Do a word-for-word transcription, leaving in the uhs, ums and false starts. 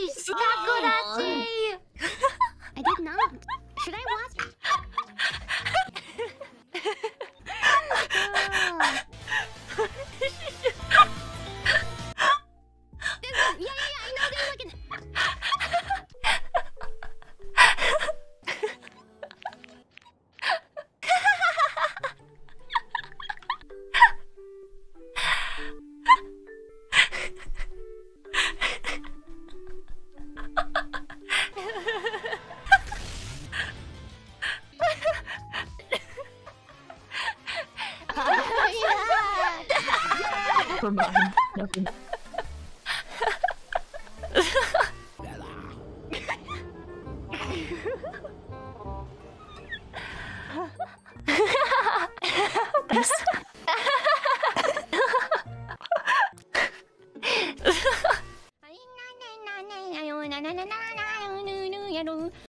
Takurachi! Takurachi! I did not. Should I watch? Oh. Yeah, yeah, yeah, I know there's like an... Never mind. Nothing.